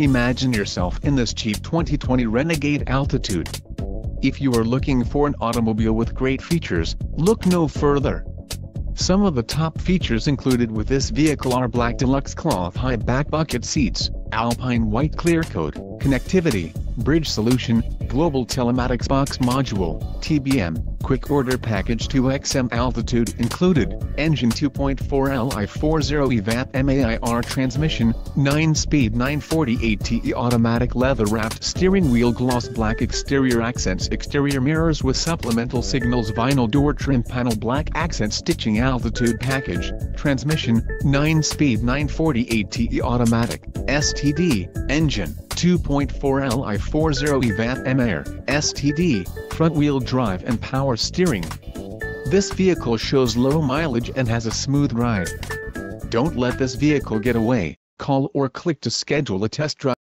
Imagine yourself in this cheap 2020 Renegade Altitude. If you are looking for an automobile with great features, look no further. Some of the top features included with this vehicle are black deluxe cloth high back bucket seats, Alpine white clear coat, connectivity, bridge solution, Global Telematics Box Module, TBM, Quick Order Package 2XM Altitude included, engine 2.4 Li40 EVAT MAIR transmission, 9-speed 948TE automatic leather-wrapped steering wheel gloss black exterior accents exterior mirrors with supplemental signals vinyl door trim panel black accent stitching Altitude package, transmission, 9-speed 948TE automatic, STD, engine, 2.4 Li40 EVAT M-Air, STD, front-wheel drive and power steering. This vehicle shows low mileage and has a smooth ride. Don't let this vehicle get away. Call or click to schedule a test drive.